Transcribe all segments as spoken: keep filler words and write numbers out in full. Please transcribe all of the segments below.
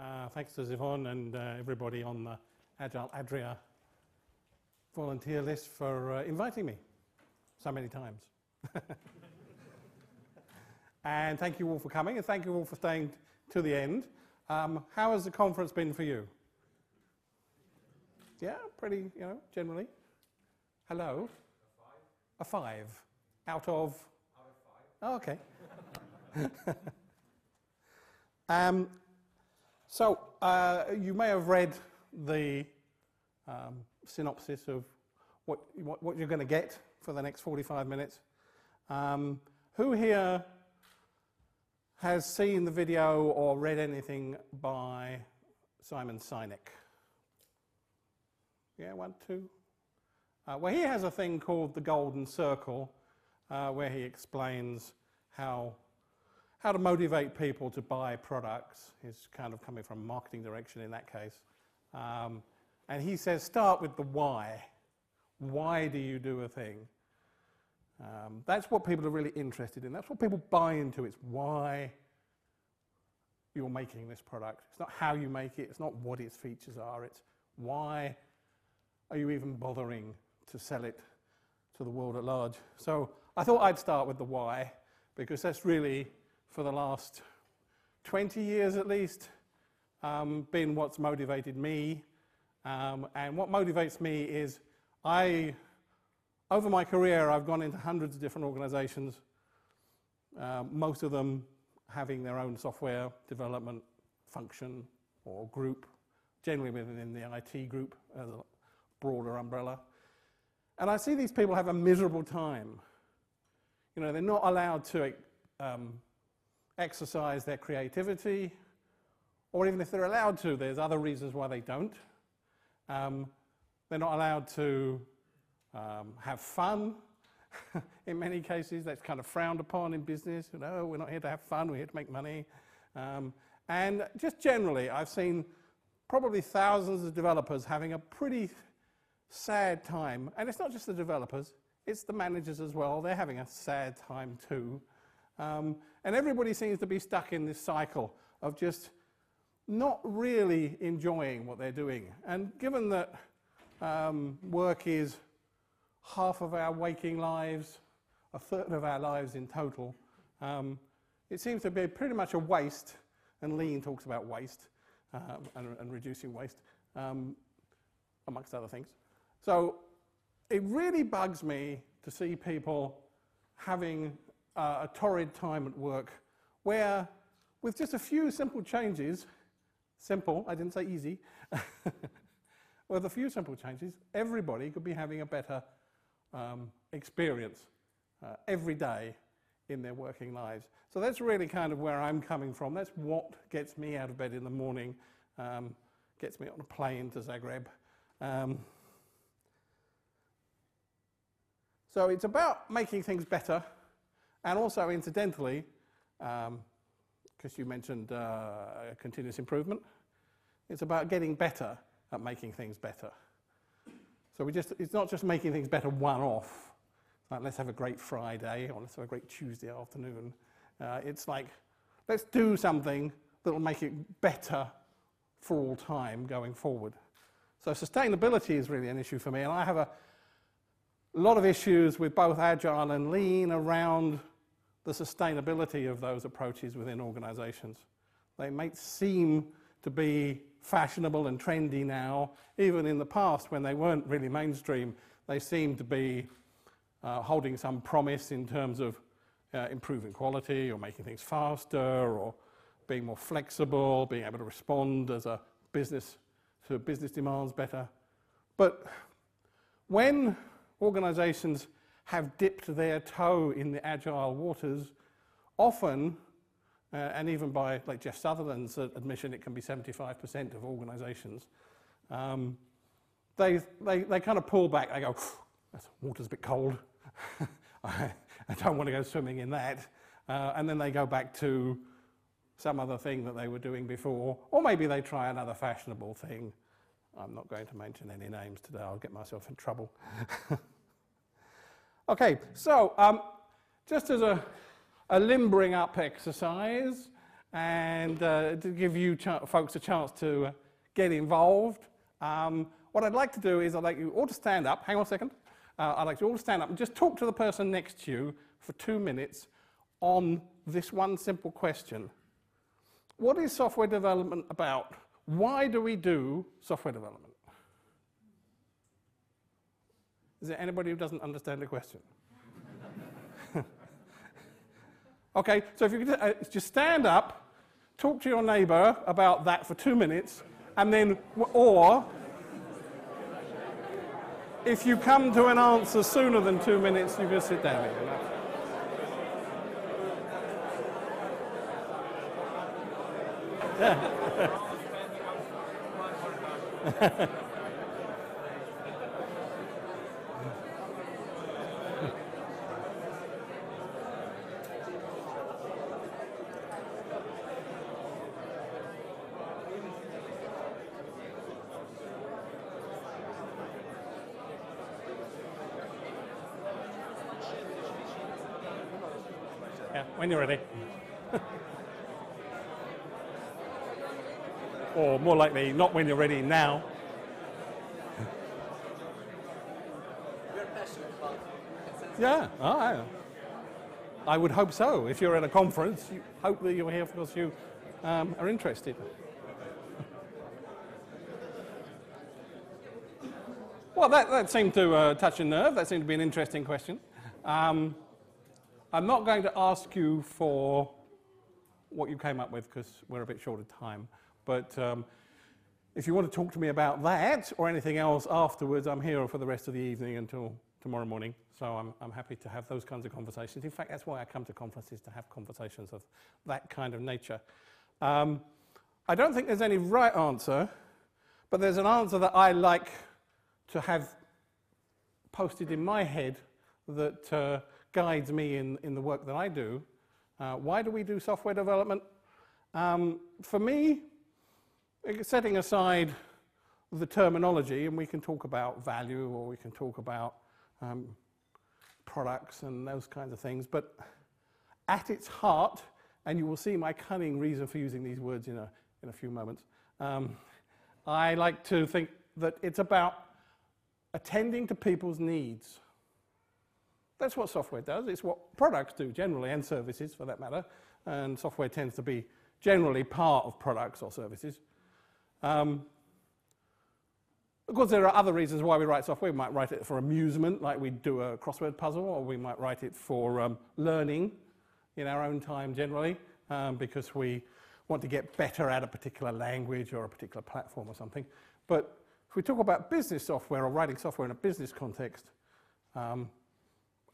Uh, thanks to Zivon and uh, everybody on the Agile Adria volunteer list for uh, inviting me so many times. And thank you all for coming, and thank you all for staying to the end. Um, how has the conference been for you? Yeah, pretty, you know, generally. Hello? A five. A five. Out of? Out of five. Oh, okay. um, so, uh, you may have read the um, synopsis of what, what, what you're going to get for the next forty-five minutes. Um, who here has seen the video or read anything by Simon Sinek? Yeah, one, two. Uh, well, he has a thing called the Golden Circle, uh, where he explains how how to motivate people to buy products. He's kind of coming from marketing direction in that case. Um, and he says, start with the why. Why do you do a thing? Um, that's what people are really interested in. That's what people buy into. It's why you're making this product. It's not how you make it. It's not what its features are. It's why are you even bothering to sell it to the world at large. So I thought I'd start with the why, because that's really, for the last twenty years at least, um, been what's motivated me. Um, and what motivates me is I... Over my career, I've gone into hundreds of different organizations, uh, most of them having their own software development function or group, generally within the I T group as a broader umbrella. And I see these people have a miserable time. You know, they're not allowed to um, exercise their creativity, or even if they're allowed to, there's other reasons why they don't. Um, they're not allowed to Um, have fun. In many cases, that's kind of frowned upon in business. You know, we're not here to have fun, we're here to make money. Um, and just generally, I've seen probably thousands of developers having a pretty sad time. And it's not just the developers, it's the managers as well. They're having a sad time too. Um, and everybody seems to be stuck in this cycle of just not really enjoying what they're doing. And given that um, work is half of our waking lives, a third of our lives in total, um, it seems to be pretty much a waste, and Lean talks about waste uh, and, and reducing waste, um, amongst other things. So it really bugs me to see people having uh, a torrid time at work, where with just a few simple changes, simple, I didn't say easy, with a few simple changes, everybody could be having a better Um, experience uh, every day in their working lives. So that's really kind of where I'm coming from. That's what gets me out of bed in the morning, um, gets me on a plane to Zagreb. Um, so it's about making things better, and also incidentally, because um, you mentioned uh, continuous improvement, it's about getting better at making things better. So we just, it's not just making things better one-off, like let's have a great Friday or let's have a great Tuesday afternoon. Uh, it's like, let's do something that will make it better for all time going forward. So sustainability is really an issue for me, and I have a lot of issues with both Agile and Lean around the sustainability of those approaches within organizations. They might seem to be fashionable and trendy now. Even in the past, when they weren't really mainstream, they seemed to be uh, holding some promise in terms of uh, improving quality or making things faster or being more flexible, being able to respond as a business to business demands better. But when organizations have dipped their toe in the agile waters, often Uh, and even by, like Jeff Sutherland's admission, it can be seventy-five percent of organizations. Um, they, they, they kind of pull back. They go, that's, water's a bit cold. I, I don't want to go swimming in that. Uh, and then they go back to some other thing that they were doing before. Or maybe they try another fashionable thing. I'm not going to mention any names today. I'll get myself in trouble. Okay, so um, just as a... a limbering up exercise. and uh, to give you folks a chance to uh, get involved. Um, what I'd like to do is I'd like you all to stand up. Hang on a second. Uh, I'd like you all to stand up and just talk to the person next to you for two minutes on this one simple question. What is software development about? Why do we do software development? Is there anybody who doesn't understand the question? Okay, so if you could uh, just stand up, talk to your neighbor about that for two minutes, and then, or if you come to an answer sooner than two minutes, you can sit down here. Yeah. When you're ready. Or more likely, not when you're ready, now. You're passionate about it. Yeah, I, I would hope so. If you're at a conference, you hope that you're here because you um, are interested. Well, that, that seemed to uh, touch a nerve. That seemed to be an interesting question. Um, I'm not going to ask you for what you came up with because we're a bit short of time, but um, if you want to talk to me about that or anything else afterwards, I'm here for the rest of the evening until tomorrow morning, so I'm, I'm happy to have those kinds of conversations. In fact, that's why I come to conferences, to have conversations of that kind of nature. Um, I don't think there's any right answer, but there's an answer that I like to have posted in my head that uh, guides me in, in the work that I do. Uh, why do we do software development? Um, for me, setting aside the terminology, and we can talk about value or we can talk about um, products and those kinds of things, but at its heart, and you will see my cunning reason for using these words in a, in a few moments, um, I like to think that it's about attending to people's needs. That's what software does. It's what products do generally, and services for that matter. And software tends to be generally part of products or services. Um, of course, there are other reasons why we write software. We might write it for amusement, like we do a crossword puzzle, or we might write it for um, learning in our own time generally, um, because we want to get better at a particular language or a particular platform or something. But if we talk about business software or writing software in a business context, um,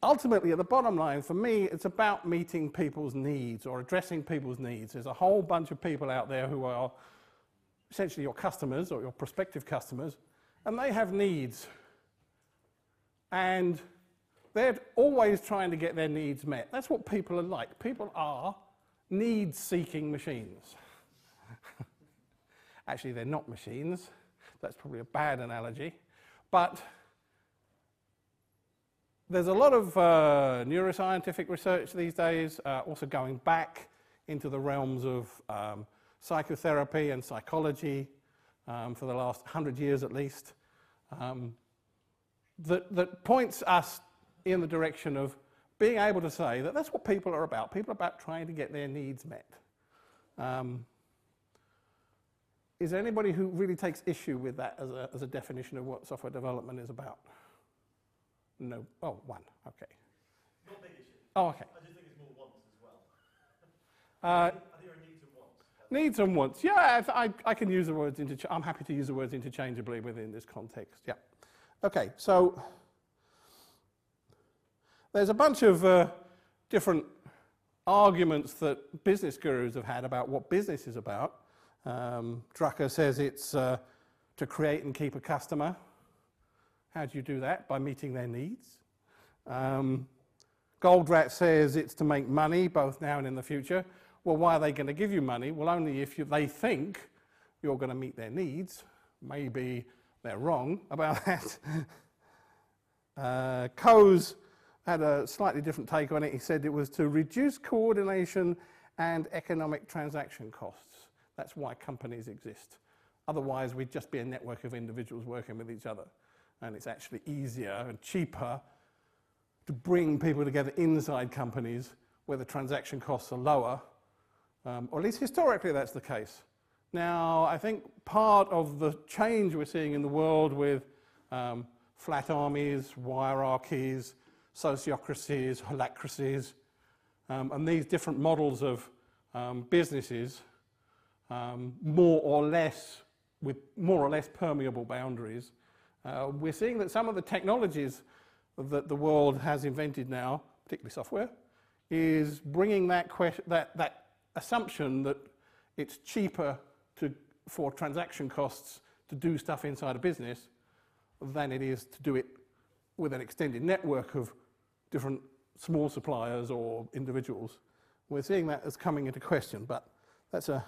ultimately, at the bottom line, for me, it's about meeting people's needs or addressing people's needs. There's a whole bunch of people out there who are essentially your customers or your prospective customers, and they have needs. And they're always trying to get their needs met. That's what people are like. People are need-seeking machines. Actually, they're not machines. That's probably a bad analogy. But there's a lot of uh, neuroscientific research these days, uh, also going back into the realms of um, psychotherapy and psychology um, for the last hundred years at least, um, that, that points us in the direction of being able to say that that's what people are about. People are about trying to get their needs met. Um, is there anybody who really takes issue with that as a, as a definition of what software development is about? No. Oh, one. Okay. Not big issue. Oh, okay. I just think it's more wants as well. uh, I think there are needs and wants. Needs and wants. Yeah, I, I can use the words. I'm happy to use the words interchangeably within this context. Yeah. Okay. So there's a bunch of uh, different arguments that business gurus have had about what business is about. Um, Drucker says it's uh, to create and keep a customer. How do you do that? By meeting their needs. Um, Goldratt says it's to make money, both now and in the future. Well, why are they going to give you money? Well, only if you, they think you're going to meet their needs. Maybe they're wrong about that. uh, Coase had a slightly different take on it. He said it was to reduce coordination and economic transaction costs. That's why companies exist. Otherwise, we'd just be a network of individuals working with each other. And it's actually easier and cheaper to bring people together inside companies where the transaction costs are lower, um, or at least historically that's the case. Now, I think part of the change we're seeing in the world with um, flat armies, hierarchies, sociocracies, holacracies, um, and these different models of um, businesses, um, more or less with more or less permeable boundaries, uh, we're seeing that some of the technologies that the world has invented now, particularly software, is bringing that, that, that assumption that it's cheaper to, for transaction costs to do stuff inside a business than it is to do it with an extended network of different small suppliers or individuals. We're seeing that as coming into question, but that's a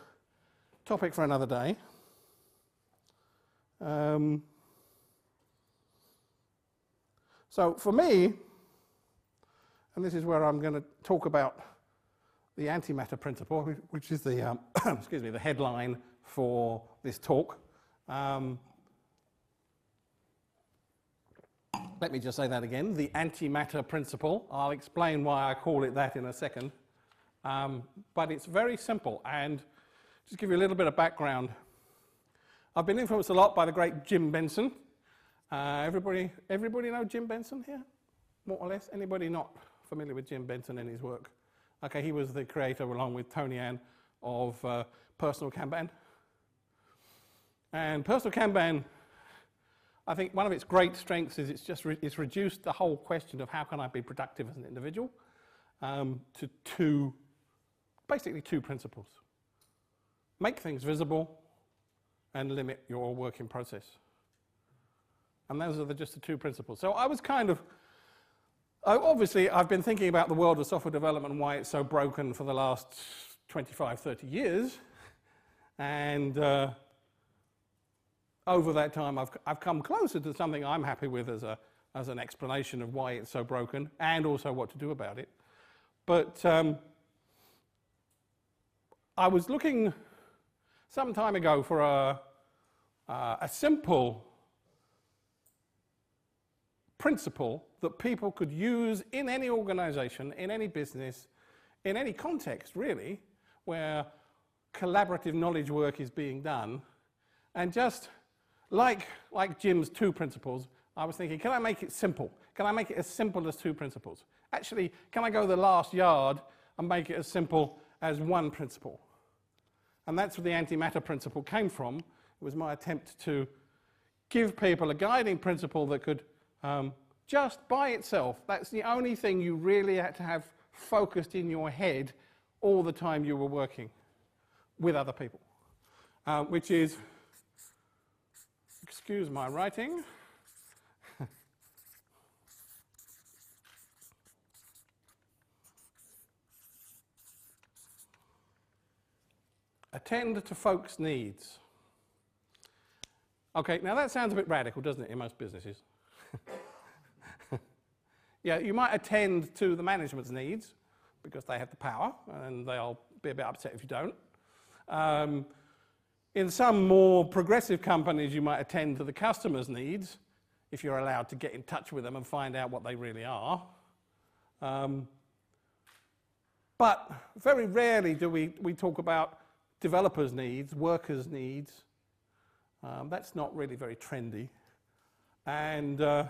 topic for another day. Um, so for me, and this is where I'm going to talk about the antimatter principle, which is the um, excuse me, the headline for this talk. Um, let me just say that again: the antimatter principle. I'll explain why I call it that in a second, um, but it's very simple. And just give you a little bit of background. I've been influenced a lot by the great Jim Benson. Uh, everybody, everybody know Jim Benson here, more or less. Anybody not familiar with Jim Benson and his work? Okay, he was the creator, along with Tony Ann, of uh, Personal Kanban. And Personal Kanban, I think one of its great strengths is it's just re it's reduced the whole question of how can I be productive as an individual um, to two, basically two principles. Make things visible and limit your working process. And those are the, just the two principles. So I was kind of obviously, I've been thinking about the world of software development and why it's so broken for the last twenty-five, thirty years. And uh, over that time, I've, I've come closer to something I'm happy with as, a, as an explanation of why it's so broken and also what to do about it. But um, I was looking some time ago for a, uh, a simple principle that people could use in any organization, in any business, in any context really, where collaborative knowledge work is being done. And just like, like Jim's two principles, I was thinking, can I make it simple? Can I make it as simple as two principles? Actually, can I go the last yard and make it as simple as one principle? And that's where the antimatter principle came from. It was my attempt to give people a guiding principle that could um, just by itself, that's the only thing you really had to have focused in your head all the time you were working with other people, uh, which is, excuse my writing, attend to folks' needs. Okay, now that sounds a bit radical, doesn't it, in most businesses? Yeah, you might attend to the management's needs because they have the power and they'll be a bit upset if you don't. Um, in some more progressive companies, you might attend to the customer's needs if you're allowed to get in touch with them and find out what they really are. Um, but very rarely do we, we talk about developers' needs, workers' needs. Um, that's not really very trendy. And uh,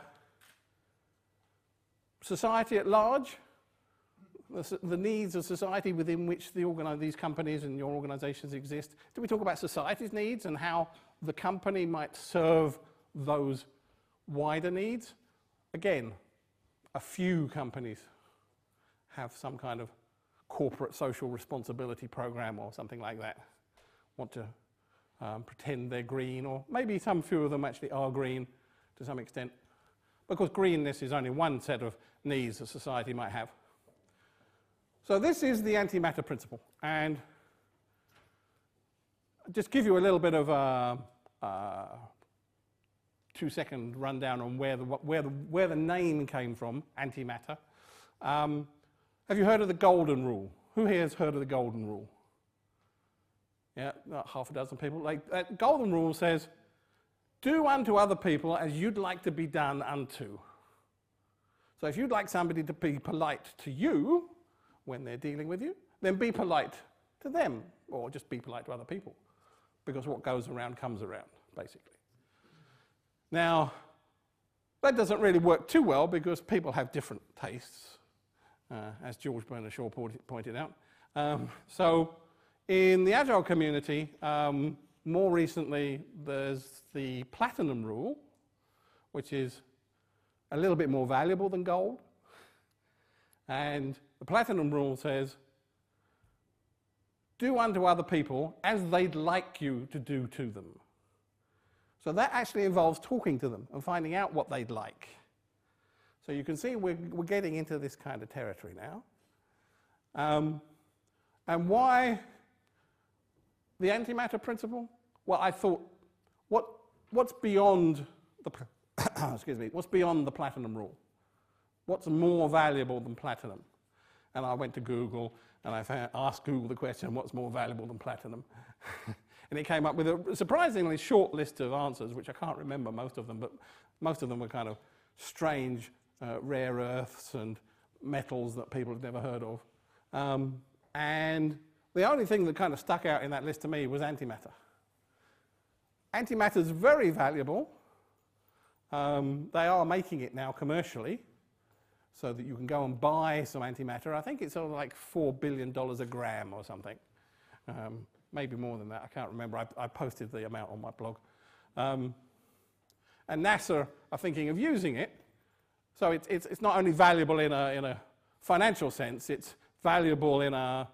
society at large, the, the needs of society within which the these companies and your organizations exist. Do we talk about society's needs and how the company might serve those wider needs? Again, a few companies have some kind of corporate social responsibility program or something like that, want to um, pretend they're green, or maybe some few of them actually are green to some extent. Of course, greenness is only one set of needs that society might have. So this is the antimatter principle. And just give you a little bit of a, a two-second rundown on where the, where, the, where the name came from, antimatter. Um, have you heard of the golden rule? Who here has heard of the golden rule? Yeah, not half a dozen people. Like, that golden rule says, do unto other people as you'd like to be done unto. So if you'd like somebody to be polite to you when they're dealing with you, then be polite to them, or just be polite to other people, because what goes around comes around, basically. Now, that doesn't really work too well because people have different tastes, uh, as George Bernard Shaw pointed out. Um, so in the Agile community, um, more recently, there's the platinum rule, which is a little bit more valuable than gold. And the platinum rule says, do unto other people as they'd like you to do to them. So that actually involves talking to them and finding out what they'd like. So you can see we're, we're getting into this kind of territory now. Um, and why the antimatter principle? Well, I thought, what, what's beyond the excuse me, what's beyond the platinum rule? What's more valuable than platinum? And I went to Google and I found, asked Google the question, what's more valuable than platinum? And it came up with a surprisingly short list of answers, which I can't remember most of them, but most of them were kind of strange uh, rare earths and metals that people had never heard of. Um, and the only thing that kind of stuck out in that list to me was antimatter. Antimatter is very valuable. Um, they are making it now commercially, so that you can go and buy some antimatter. I think it's sort of like four billion dollars a gram or something. Um, maybe more than that, I can't remember. I, I posted the amount on my blog. Um, and NASA are thinking of using it. So it's, it's, it's not only valuable in a, in a financial sense, it's valuable in a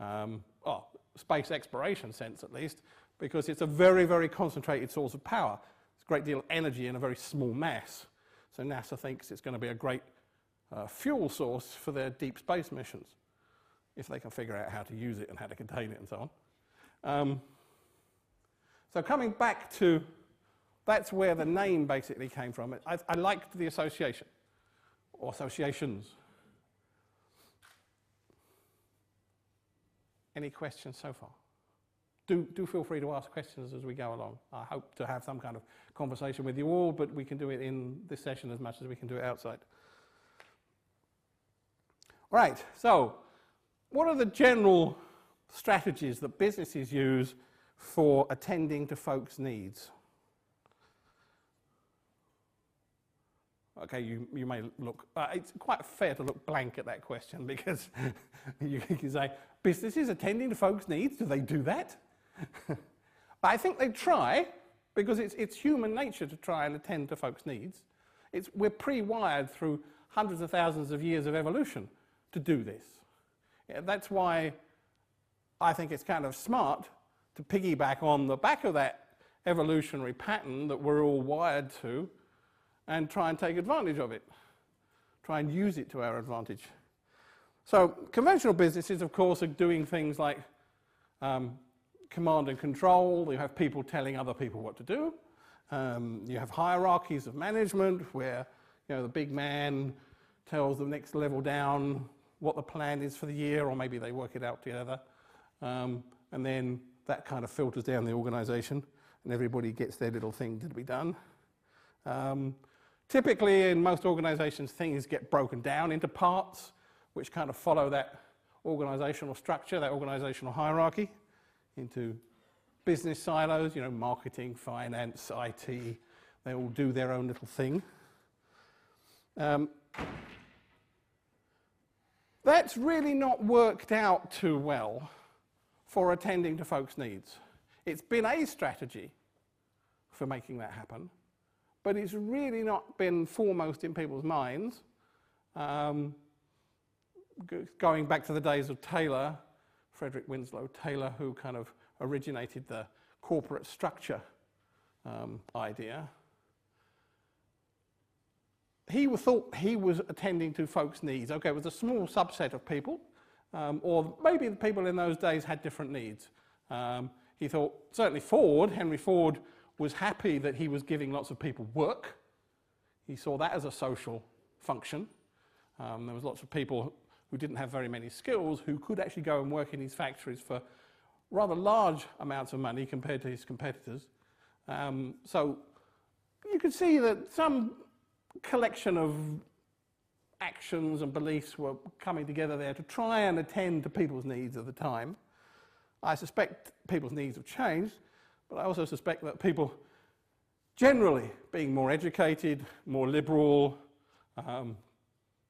um, oh, space exploration sense at least, because it's a very, very concentrated source of power. It's a great deal of energy in a very small mass. So NASA thinks it's going to be a great Uh, fuel source for their deep space missions, if they can figure out how to use it and how to contain it and so on. Um, so coming back to, that's where the name basically came from. I, I liked the association, or associations. Any questions so far? Do, do feel free to ask questions as we go along. I hope to have some kind of conversation with you all, but we can do it in this session as much as we can do it outside. Right, so what are the general strategies that businesses use for attending to folks' needs? Okay, you, you may look, uh, it's quite fair to look blank at that question because you can say, businesses attending to folks' needs, do they do that? But I think they try, because it's, it's human nature to try and attend to folks' needs. It's, we're pre-wired through hundreds of thousands of years of evolution to do this. Yeah, that's why I think it's kind of smart to piggyback on the back of that evolutionary pattern that we're all wired to and try and take advantage of it, try and use it to our advantage. So conventional businesses, of course, are doing things like um, command and control. You have people telling other people what to do. Um, you have hierarchies of management where, you know, the big man tells the next level down what the plan is for the year, or maybe they work it out together, um, and then that kind of filters down the organisation and everybody gets their little thing to be done. Um, typically in most organisations, things get broken down into parts which kind of follow that organisational structure, that organisational hierarchy, into business silos. You know, marketing, finance, I T, they all do their own little thing. Um, That's really not worked out too well for attending to folks' needs. It's been a strategy for making that happen, but it's really not been foremost in people's minds. Um, going back to the days of Taylor, Frederick Winslow Taylor, who kind of originated the corporate structure um, idea, he thought he was attending to folks' needs. Okay, it was a small subset of people, um, or maybe the people in those days had different needs. Um, he thought, certainly Ford, Henry Ford, was happy that he was giving lots of people work. He saw that as a social function. Um, there was lots of people who didn't have very many skills, who could actually go and work in his factories for rather large amounts of money compared to his competitors. Um, so you could see that some collection of actions and beliefs were coming together there to try and attend to people's needs at the time. I suspect people's needs have changed, but I also suspect that people generally being more educated, more liberal, um,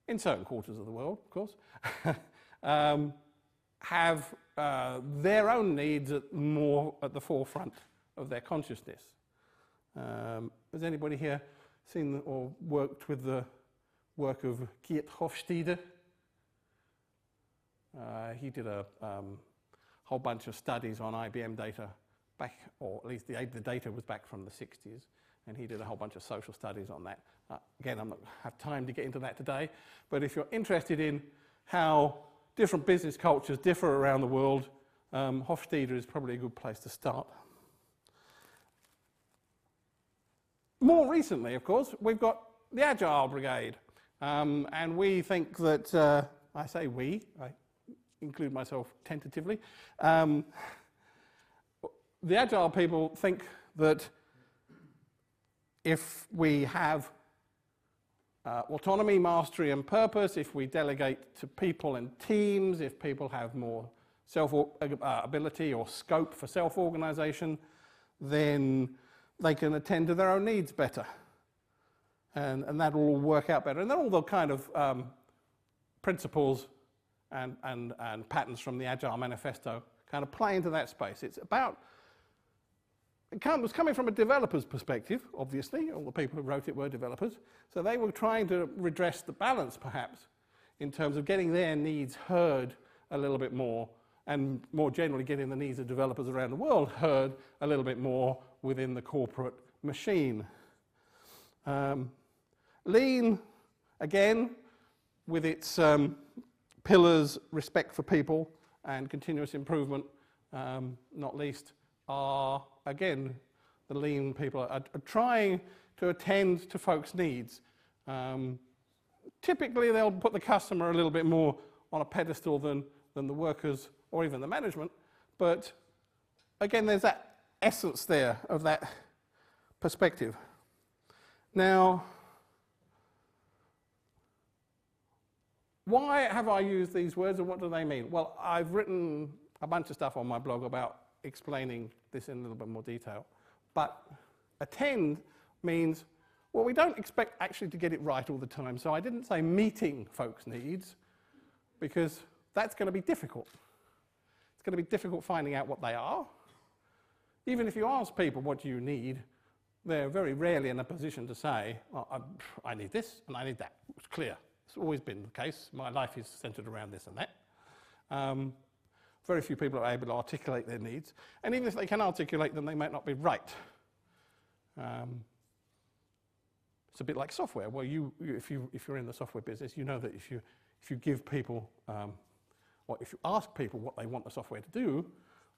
in certain quarters of the world, of course, um, have uh, their own needs at more at the forefront of their consciousness. Um, has anybody here seen or worked with the work of Geert Hofstede? Uh, he did a um, whole bunch of studies on I B M data back, or at least the, the data was back from the sixties, and he did a whole bunch of social studies on that. Uh, again, I'm not have time to get into that today, but if you're interested in how different business cultures differ around the world, um, Hofstede is probably a good place to start. More recently, of course, we've got the Agile Brigade. Um, and we think that, uh, I say we, I include myself tentatively, um, the Agile people think that if we have uh, autonomy, mastery and purpose, if we delegate to people and teams, if people have more self-ability or scope for self-organization, then they can attend to their own needs better. And, and that'll all work out better. And they're all the kind of um, principles and, and, and patterns from the Agile Manifesto kind of play into that space. It's about, it was coming from a developer's perspective, obviously. All the people who wrote it were developers. So they were trying to redress the balance, perhaps, in terms of getting their needs heard a little bit more, and more generally getting the needs of developers around the world heard a little bit more within the corporate machine. Um, Lean, again, with its um, pillars, respect for people and continuous improvement, um, not least, are, again, the Lean people are, are trying to attend to folks' needs. Um, typically, they'll put the customer a little bit more on a pedestal than, than the workers or even the management, but again, there's that essence there of that perspective. Now, why have I used these words and what do they mean? Well, I've written a bunch of stuff on my blog about explaining this in a little bit more detail. But attend means, well, we don't expect actually to get it right all the time. So I didn't say meeting folks' needs, because that's going to be difficult. It's going to be difficult finding out what they are. Even if you ask people what you need, they're very rarely in a position to say, well, I, I need this and I need that. It's clear. It's always been the case. My life is centered around this and that. Um, very few people are able to articulate their needs. And even if they can articulate them, they might not be right. Um, it's a bit like software. Well, you, you, if, you, if you're in the software business, you know that if you, if you give people, um, or if you ask people what they want the software to do,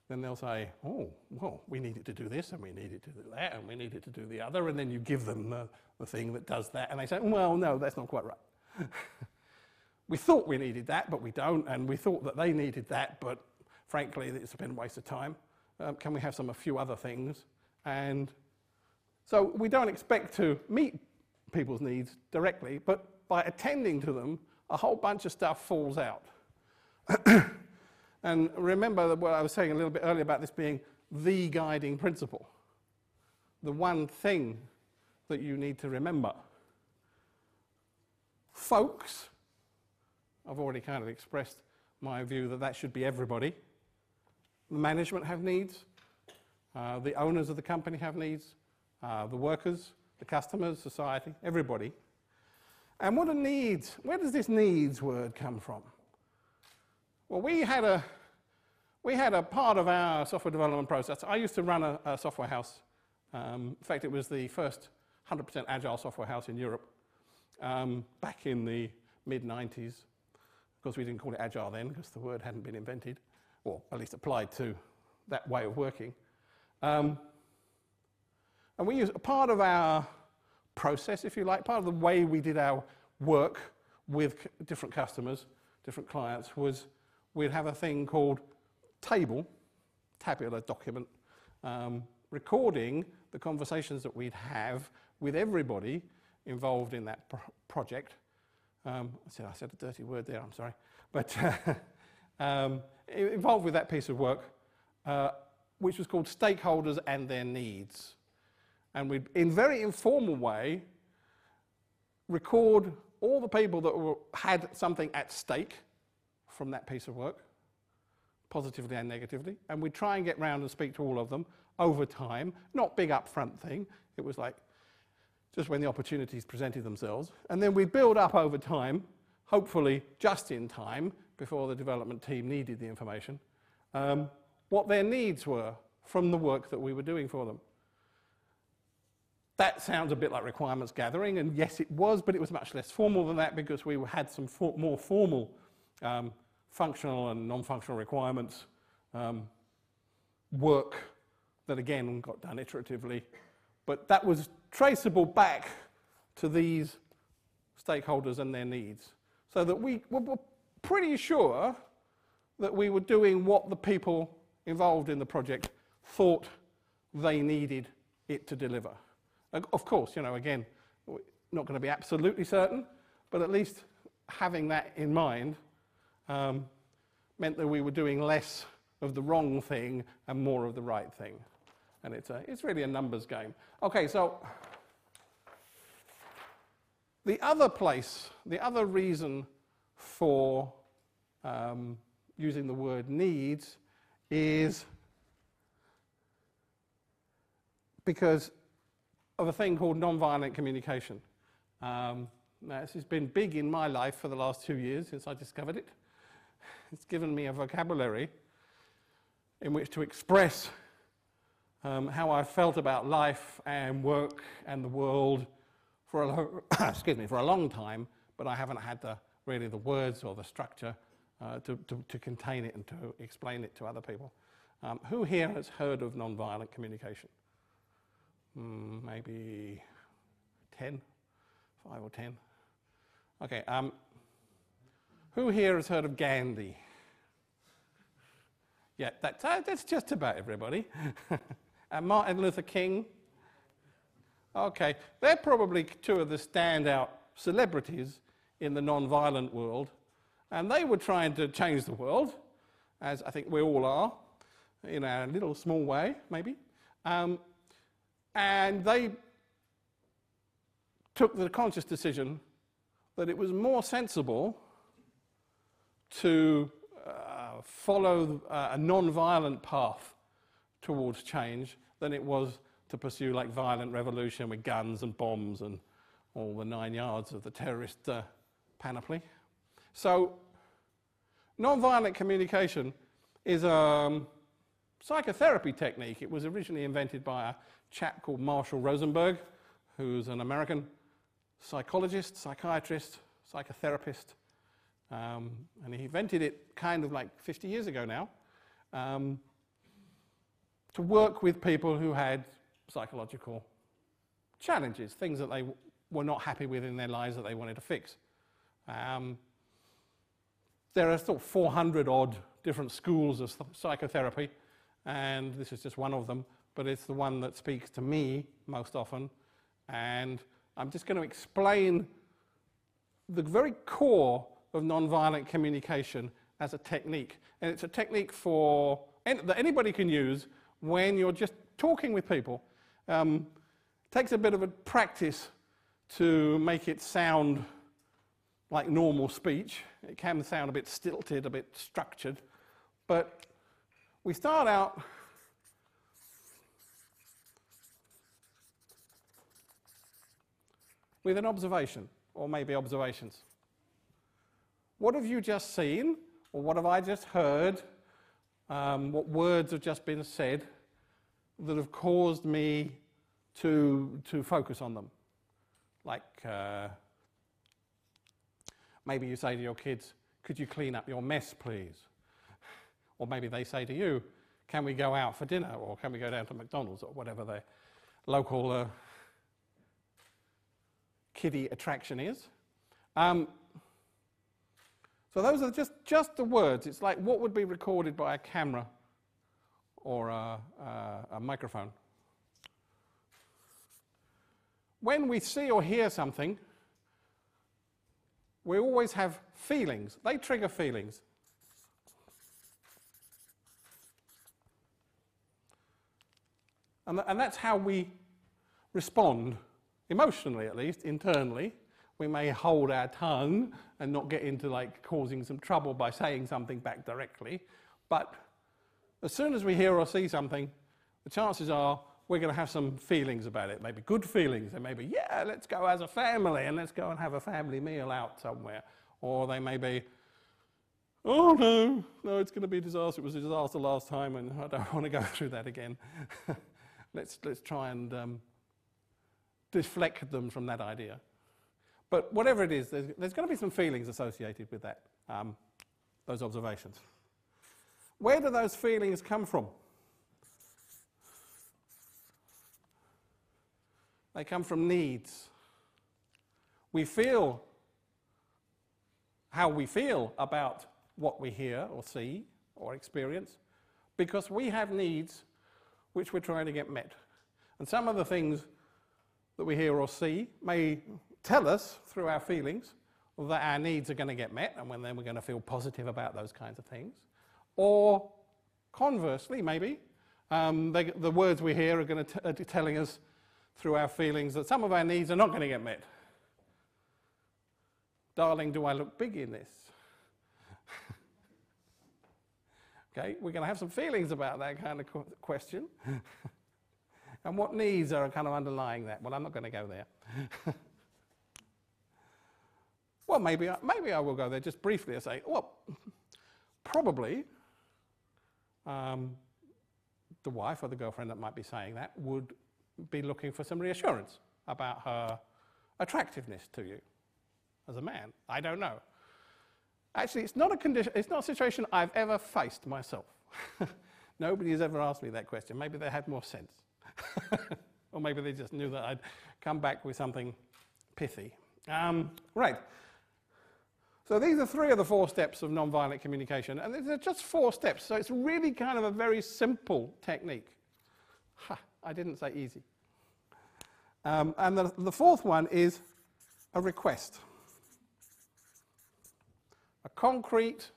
then they'll say, oh, well, we need it to do this, and we need it to do that, and we need it to do the other, and then you give them the, the thing that does that, and they say, well, no, that's not quite right. We thought we needed that, but we don't, and we thought that they needed that, but frankly, it's been a waste of time. Um, can we have some, a few other things? And so we don't expect to meet people's needs directly, but by attending to them, a whole bunch of stuff falls out. And remember what I was saying a little bit earlier about this being the guiding principle, the one thing that you need to remember. Folks, I've already kind of expressed my view that that should be everybody. Management have needs, uh, the owners of the company have needs, uh, the workers, the customers, society, everybody. And what are needs? Where does this needs word come from? Well, we had, a, we had a part of our software development process. I used to run a, a software house. Um, in fact, it was the first one hundred percent agile software house in Europe um, back in the mid nineties. Of course, we didn't call it agile then because the word hadn't been invented, or at least applied to that way of working. Um, and we used a part of our process, if you like, part of the way we did our work with different customers different clients was we'd have a thing called table, tabular document, um, recording the conversations that we'd have with everybody involved in that pro project. Um, I, said, I said a dirty word there, I'm sorry. But uh, um, involved with that piece of work, uh, which was called Stakeholders and Their Needs. And we'd, in very informal way, record all the people that were, had something at stake from that piece of work, positively and negatively, and we'd try and get round and speak to all of them over time, not big upfront thing. It was like just when the opportunities presented themselves. And then we'd build up over time, hopefully just in time, before the development team needed the information, um, what their needs were from the work that we were doing for them. That sounds a bit like requirements gathering, and yes it was, but it was much less formal than that because we had some for more formal um, functional and non-functional requirements um, work that again got done iteratively. But that was traceable back to these stakeholders and their needs, so that we were pretty sure that we were doing what the people involved in the project thought they needed it to deliver. Of course, you know, again, not going to be absolutely certain, but at least having that in mind um, meant that we were doing less of the wrong thing and more of the right thing. And it's, a, it's really a numbers game. Okay, so the other place, the other reason for um, using the word needs is because of a thing called nonviolent communication. Um, now this has been big in my life for the last two years since I discovered it. It's given me a vocabulary in which to express um, how I felt about life and work and the world for a excuse me for a long time, but I haven't had the really the words or the structure uh, to, to, to contain it and to explain it to other people. Um, who here has heard of nonviolent communication? Mm, maybe ten, five or ten. Okay, um, who here has heard of Gandhi? Yeah, that's, uh, that's just about everybody. And Martin Luther King? Okay, they're probably two of the standout celebrities in the nonviolent world, and they were trying to change the world, as I think we all are, in our little small way, maybe. Um, And they took the conscious decision that it was more sensible to uh, follow uh, a non-violent path towards change than it was to pursue like violent revolution with guns and bombs and all the nine yards of the terrorist uh, panoply. So non-violent communication is a um, psychotherapy technique. It was originally invented by a chap called Marshall Rosenberg, who's an American psychologist, psychiatrist, psychotherapist, um, and he invented it kind of like fifty years ago now, um, to work with people who had psychological challenges, things that they were not happy with in their lives that they wanted to fix. Um, there are sort of four hundred odd different schools of psychotherapy, and this is just one of them, but it's the one that speaks to me most often. And I'm just going to explain the very core of nonviolent communication as a technique. And it's a technique for any, that anybody can use when you're just talking with people. Um, it takes a bit of a practice to make it sound like normal speech. It can sound a bit stilted, a bit structured, but we start out with an observation, or maybe observations. What have you just seen, or what have I just heard? Um, what words have just been said that have caused me to, to focus on them? Like, uh, maybe you say to your kids, could you clean up your mess, please? Or maybe they say to you, can we go out for dinner, or can we go down to McDonald's, or whatever their local uh, kiddie attraction is. Um, So those are just, just the words. It's like what would be recorded by a camera or a, a, a microphone. When we see or hear something, we always have feelings. They trigger feelings. And, th and that's how we respond, emotionally at least, internally. We may hold our tongue and not get into like causing some trouble by saying something back directly. But as soon as we hear or see something, the chances are we're going to have some feelings about it, maybe good feelings. They may be, yeah, let's go as a family and let's go and have a family meal out somewhere. Or they may be, oh no, no, it's going to be a disaster. It was a disaster last time and I don't want to go through that again. let's, let's try and um, deflect them from that idea. But whatever it is, there's, there's going to be some feelings associated with that, um, those observations. Where do those feelings come from? They come from needs. We feel how we feel about what we hear or see or experience because we have needs which we're trying to get met. And some of the things that we hear or see may tell us through our feelings that our needs are going to get met and when then we're going to feel positive about those kinds of things. Or conversely, maybe, um, they, the words we hear are going to t are telling us through our feelings that some of our needs are not going to get met. Darling, do I look big in this? Okay, we're going to have some feelings about that kind of question. And what needs are kind of underlying that? Well, I'm not going to go there. Well, maybe I, maybe I will go there just briefly and say, well, probably um, the wife or the girlfriend that might be saying that would be looking for some reassurance about her attractiveness to you as a man. I don't know. Actually, it's not a condition, it's not a situation I've ever faced myself. Nobody has ever asked me that question. Maybe they had more sense. Or maybe they just knew that I'd come back with something pithy. Um, right. So these are three of the four steps of nonviolent communication. And they're just four steps. So it's really kind of a very simple technique. Ha. I didn't say easy. Um, and the, the fourth one is a request. A concrete,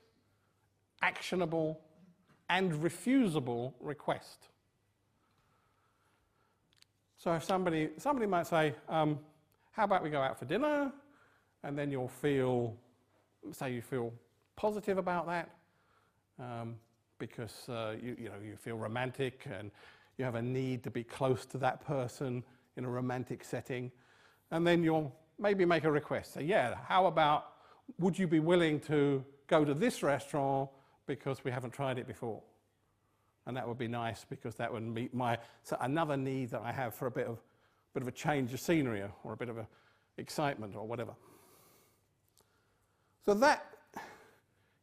actionable, and refusable request. So if somebody, somebody might say, um, how about we go out for dinner? And then you'll feel, say you feel positive about that, um, because uh, you, you know, you feel romantic and you have a need to be close to that person in a romantic setting. And then you'll maybe make a request. Say, yeah, how about, would you be willing to go to this restaurant because we haven't tried it before? And that would be nice because that would meet my, so another need that I have for a bit of, bit of a change of scenery or a bit of a excitement or whatever. So that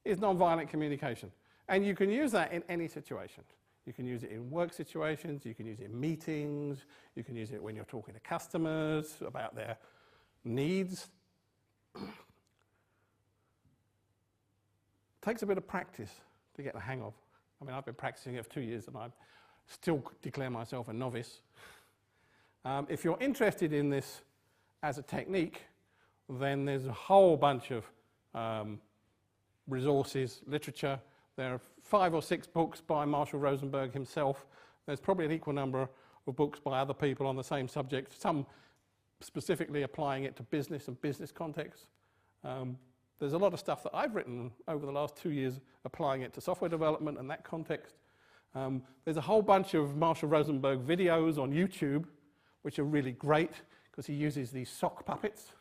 is nonviolent communication. And you can use that in any situation. You can use it in work situations, you can use it in meetings, you can use it when you're talking to customers about their needs. It takes a bit of practice to get the hang of. I mean, I've been practicing it for two years and I still declare myself a novice. Um, if you're interested in this as a technique, then there's a whole bunch of um, resources, literature. There are five or six books by Marshall Rosenberg himself. There's probably an equal number of books by other people on the same subject, some specifically applying it to business and business contexts. Um, there's a lot of stuff that I've written over the last two years applying it to software development and that context. Um, there's a whole bunch of Marshall Rosenberg videos on YouTube, which are really great because he uses these sock puppets.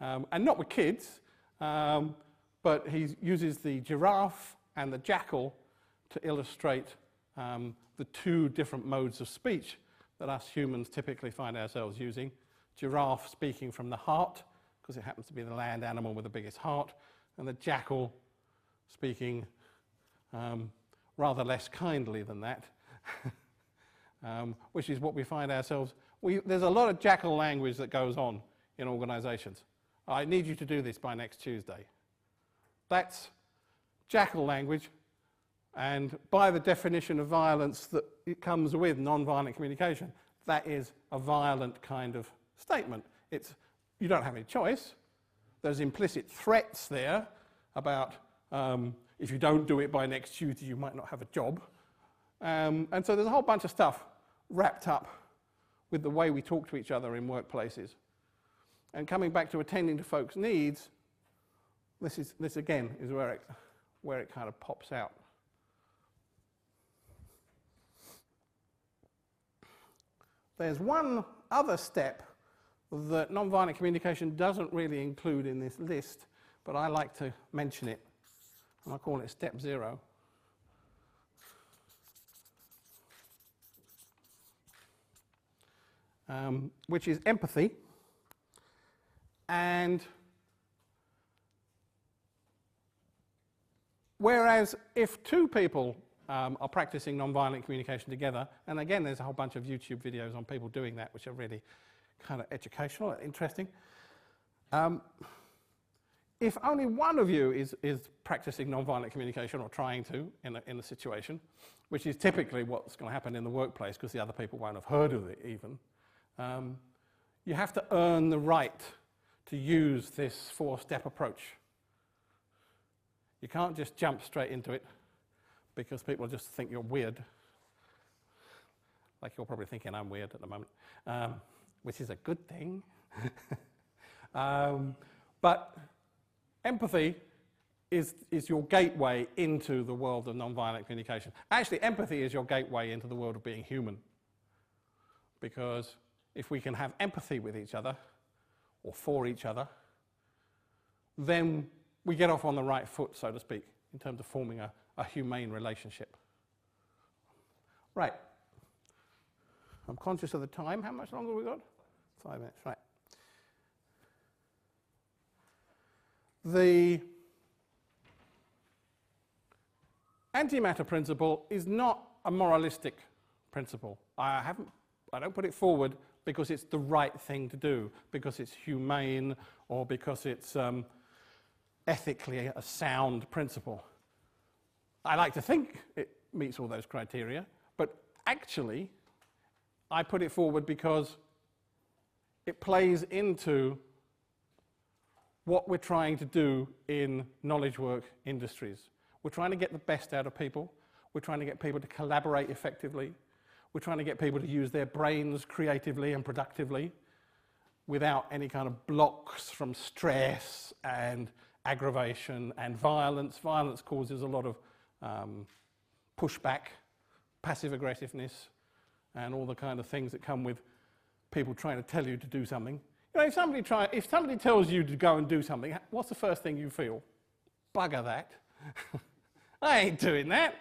um, and not with kids. Um, But he uses the giraffe and the jackal to illustrate um, the two different modes of speech that us humans typically find ourselves using. Giraffe speaking from the heart, because it happens to be the land animal with the biggest heart, and the jackal speaking um, rather less kindly than that, um, which is what we find ourselves. We, there's a lot of jackal language that goes on in organizations. I need you to do this by next Tuesday. That's jackal language, and by the definition of violence that it comes with non-violent communication, that is a violent kind of statement. It's, you don't have any choice. There's implicit threats there about um, if you don't do it by next Tuesday, you might not have a job. Um, and so there's a whole bunch of stuff wrapped up with the way we talk to each other in workplaces. And coming back to attending to folks' needs, this is this again is where it where it kind of pops out. There's one other step that nonviolent communication doesn't really include in this list, but I like to mention it, and I call it step zero. Um, which is empathy, and whereas if two people um, are practicing nonviolent communication together, and again there's a whole bunch of YouTube videos on people doing that which are really kind of educational and interesting, um, if only one of you is, is practicing nonviolent communication or trying to in a, in a situation, which is typically what's going to happen in the workplace because the other people won't have heard of it even, Um, you have to earn the right to use this four-step approach. You can't just jump straight into it because people just think you're weird. Like you're probably thinking I'm weird at the moment, um, which is a good thing. um, but empathy is, is your gateway into the world of nonviolent communication. Actually, empathy is your gateway into the world of being human. Because if we can have empathy with each other, or for each other, then we get off on the right foot, so to speak, in terms of forming a, a humane relationship. Right. I'm conscious of the time. How much longer have we got? Five minutes, right. The antimatter principle is not a moralistic principle. I haven't I don't put it forward because it's the right thing to do, because it's humane, or because it's um, ethically a sound principle. I like to think it meets all those criteria, but actually I put it forward because it plays into what we're trying to do in knowledge work industries. We're trying to get the best out of people. We're trying to get people to collaborate effectively. We're trying to get people to use their brains creatively and productively without any kind of blocks from stress and aggravation and violence. Violence causes a lot of um, pushback, passive aggressiveness, and all the kind of things that come with people trying to tell you to do something. You know, if somebody, try, if somebody tells you to go and do something, what's the first thing you feel? Bugger that. I ain't doing that.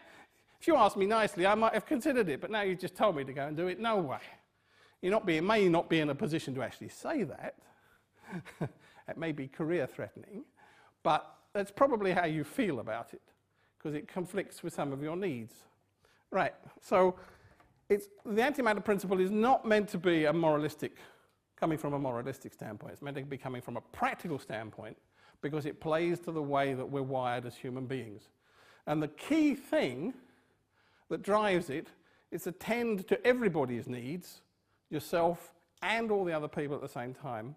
If you asked me nicely, I might have considered it, but now you just told me to go and do it. No way. You not be, may not be in a position to actually say that. It may be career threatening, but that's probably how you feel about it, because it conflicts with some of your needs. Right, so it's, the antimatter principle is not meant to be a moralistic, coming from a moralistic standpoint. It's meant to be coming from a practical standpoint, because it plays to the way that we're wired as human beings. And the key thing that drives it is to tend to everybody's needs, yourself and all the other people at the same time,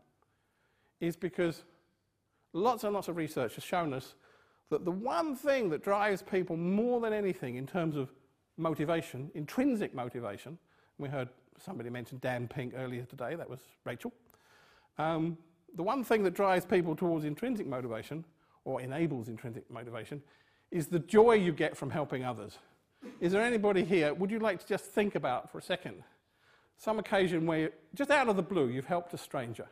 is because lots and lots of research has shown us that the one thing that drives people more than anything in terms of motivation, intrinsic motivation, we heard somebody mention Dan Pink earlier today, that was Rachel, um, the one thing that drives people towards intrinsic motivation, or enables intrinsic motivation, is the joy you get from helping others. Is there anybody here, would you like to just think about for a second some occasion where, just out of the blue, you've helped a stranger?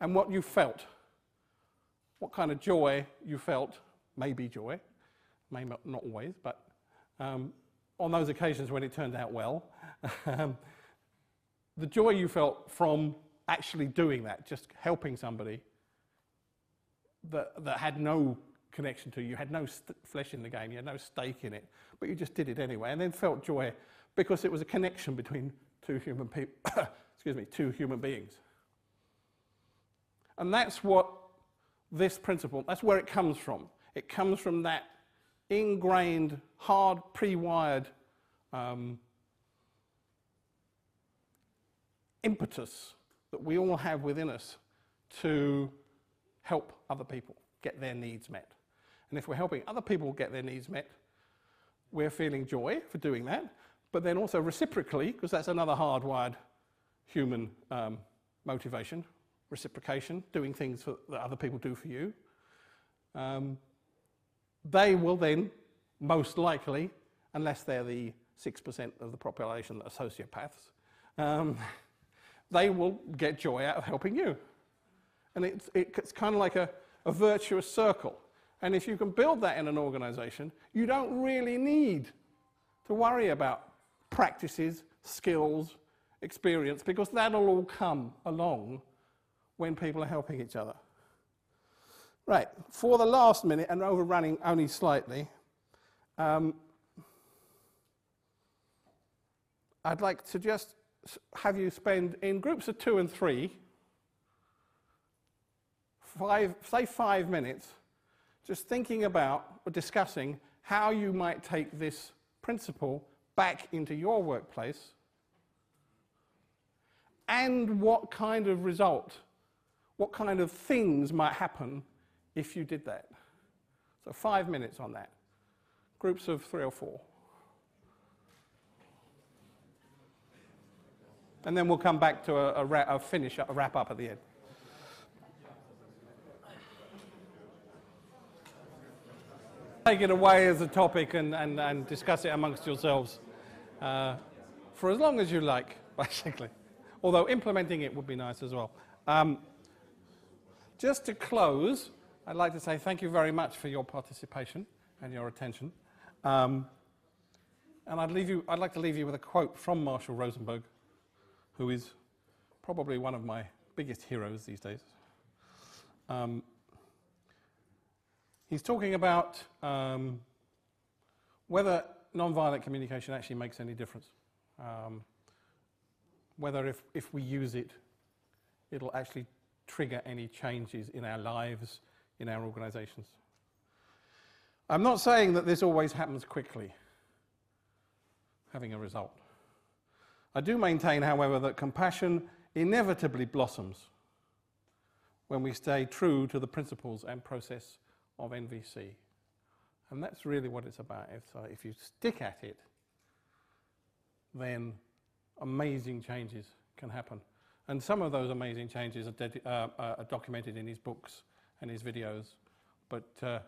And what you felt, what kind of joy you felt, maybe joy, maybe not always, but um, on those occasions when it turned out well, the joy you felt from actually doing that, just helping somebody that, that had no connection to you, you had no st flesh in the game, you had no stake in it, but you just did it anyway, and then felt joy because it was a connection between two human people, excuse me, two human beings. And that's what this principle, that's where it comes from. It comes from that ingrained, hard, pre-wired um, impetus that we all have within us to help other people get their needs met. And if we're helping other people get their needs met, we're feeling joy for doing that, but then also reciprocally, because that's another hardwired human um, motivation, reciprocation, doing things for, that other people do for you, um, they will then most likely, unless they're the six percent of the population that are sociopaths, um, they will get joy out of helping you. And it's, it's kind of like a, a virtuous circle. And if you can build that in an organization, you don't really need to worry about practices, skills, experience, because that'll all come along when people are helping each other. Right, for the last minute, and overrunning only slightly, um, I'd like to just have you spend, in groups of two and three, five, say five minutes, just thinking about or discussing how you might take this principle back into your workplace and what kind of result, what kind of things might happen if you did that. So five minutes on that, groups of three or four. And then we'll come back to a, a, ra a finish, a wrap up at the end. Take it away as a topic and, and, and discuss it amongst yourselves uh, for as long as you like, basically. Although implementing it would be nice as well. Um, just to close, I'd like to say thank you very much for your participation and your attention. Um, and I'd, leave you, I'd like to leave you with a quote from Marshall Rosenberg, who is probably one of my biggest heroes these days. Um, He's talking about um, whether nonviolent communication actually makes any difference, um, whether if, if we use it, it'll actually trigger any changes in our lives, in our organizations. I'm not saying that this always happens quickly, having a result. I do maintain, however, that compassion inevitably blossoms when we stay true to the principles and process of N V C. And that's really what it's about. If, uh, if you stick at it, then amazing changes can happen. And some of those amazing changes are, uh, uh, are documented in his books and his videos, but uh,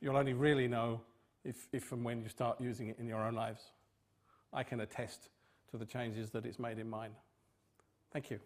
you'll only really know if, if and when you start using it in your own lives. I can attest to the changes that it's made in mine. Thank you.